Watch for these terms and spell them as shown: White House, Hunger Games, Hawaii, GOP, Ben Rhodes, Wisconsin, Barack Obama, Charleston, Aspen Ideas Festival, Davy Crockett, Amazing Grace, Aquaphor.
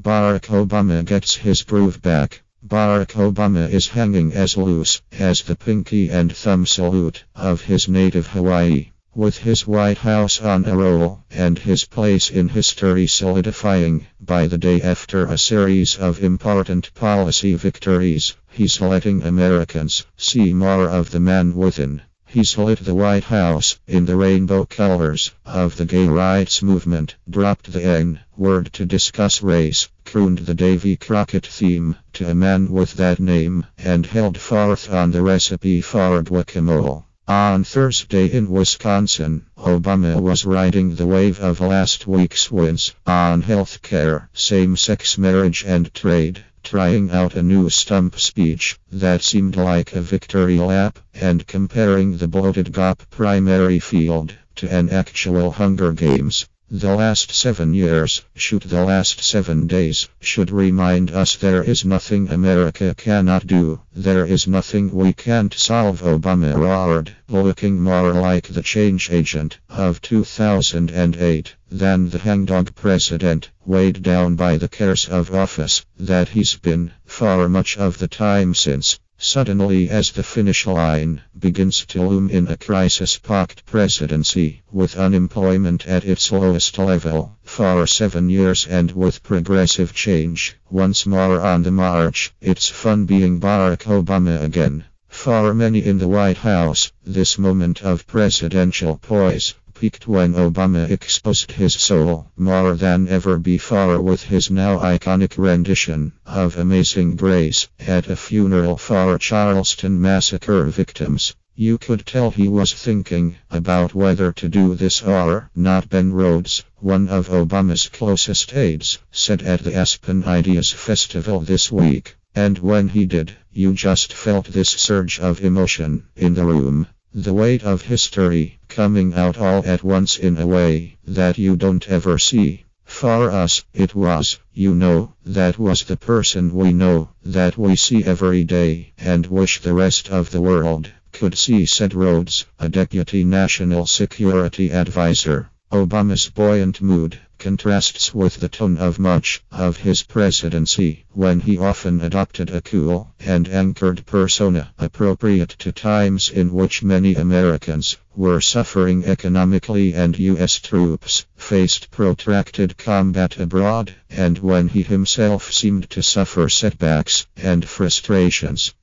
Barack Obama gets his groove back. Barack Obama is hanging as loose as the pinky and thumb salute of his native Hawaii. With his White House on a roll and his place in history solidifying by the day after a series of important policy victories, he's letting Americans see more of the man within. He's lit the White House in the rainbow colors of the gay rights movement, dropped the N-word to discuss race, crooned the Davy Crockett theme to a man with that name, and held forth on the recipe for guacamole. On Thursday in Wisconsin, Obama was riding the wave of last week's wins on health care, same-sex marriage and trade, trying out a new stump speech that seemed like a victory lap and comparing the bloated GOP primary field to an actual Hunger Games. The last 7 years, shoot the last 7 days, should remind us there is nothing America cannot do, there is nothing we can't solve. Obama roared, looking more like the change agent of 2008 than the hangdog president, weighed down by the cares of office that he's been for much of the time since. Suddenly, as the finish line begins to loom in a crisis-pocked presidency, with unemployment at its lowest level for 7 years and with progressive change once more on the march, it's fun being Barack Obama again. For many in the White House, this moment of presidential poise peaked when Obama exposed his soul more than ever before with his now iconic rendition of Amazing Grace at a funeral for Charleston massacre victims. You could tell he was thinking about whether to do this or not. Ben Rhodes, one of Obama's closest aides, said at the Aspen Ideas Festival this week, "And when he did, you just felt this surge of emotion in the room. The weight of history coming out all at once in a way that you don't ever see." For us, it was, you know, that was the person we know, that we see every day and wish the rest of the world could see," said Rhodes, a deputy national security advisor. Obama's buoyant mood contrasts with the tone of much of his presidency, when he often adopted a cool and anchored persona appropriate to times in which many Americans were suffering economically and U.S. troops faced protracted combat abroad, and when he himself seemed to suffer setbacks and frustrations.